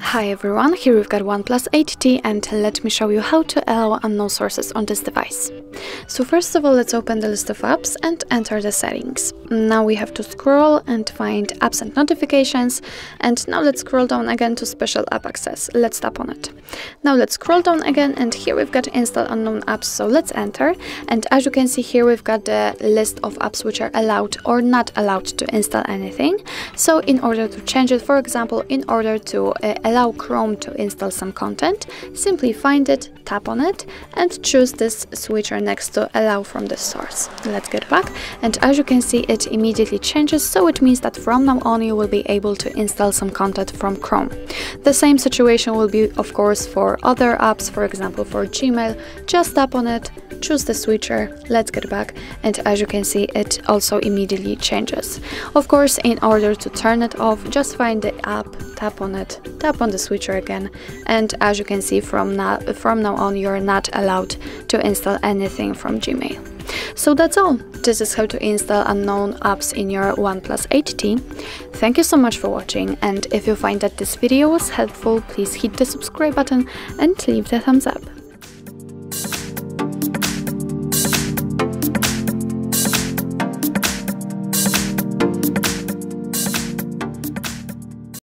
Hi everyone, here we've got OnePlus 8T and let me show you how to allow unknown sources on this device. So first of all, let's open the list of apps and enter the settings. Now we have to scroll and find apps and notifications, and now let's scroll down again to special app access. Let's tap on it. Now let's scroll down again, and here we've got install unknown apps, so let's enter. And as you can see here, we've got the list of apps which are allowed or not allowed to install anything. So in order to change it, for example, in order to allow Chrome to install some content, simply find it, tap on it, and choose this switcher next to allow from the source. Let's get back, and as you can see, it immediately changes, so it means that from now on you will be able to install some content from Chrome. The same situation will be, of course, for other apps, for example for Gmail. Just tap on it, choose the switcher, let's get back, and as you can see, it also immediately changes. Of course, in order to turn it off, just find the app, tap on it, tap on the switcher again, and as you can see, from now on you're not allowed to install anything from Gmail. So that's all. This is how to install unknown apps in your OnePlus 8T. Thank you so much for watching, and if you find that this video was helpful, please hit the subscribe button and leave the thumbs up.